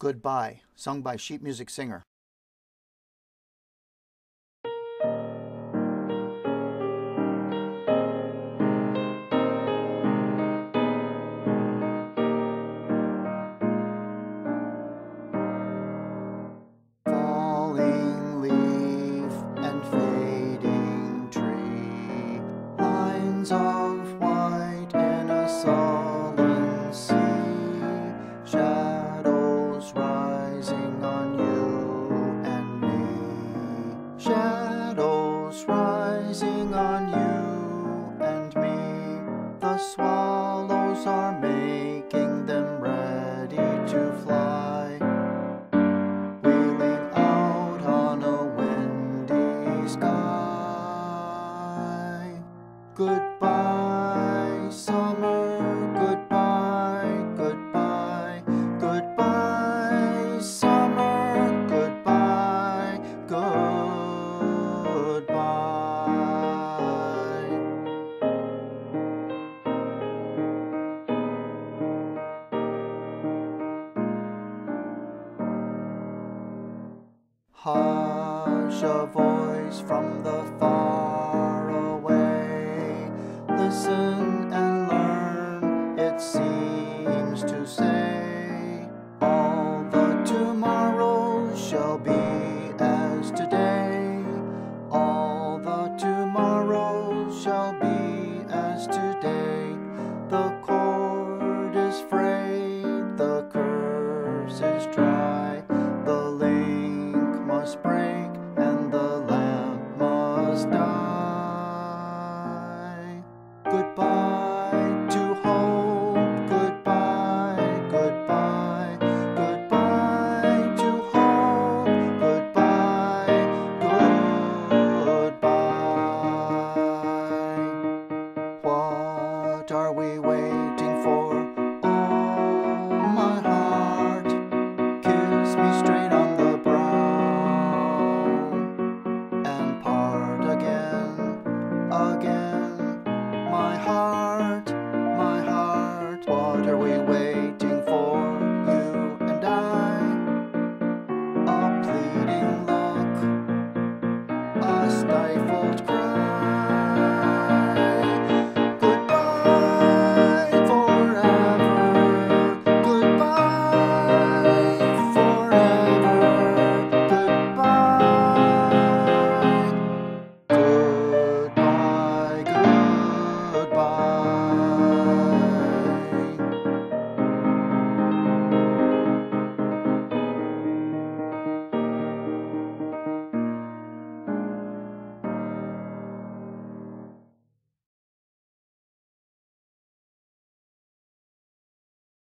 Goodbye, sung by Sheet Music Singer. Falling leaf and fading tree, lines of white in a sullen sea, rising on you and me, shadows rising on you and me. The swallows are making them ready to fly, wheeling out on a windy sky. Goodbye, summer, goodbye, goodbye, goodbye. Summer, goodbye, goodbye. Hush, a voice from the far away, listen.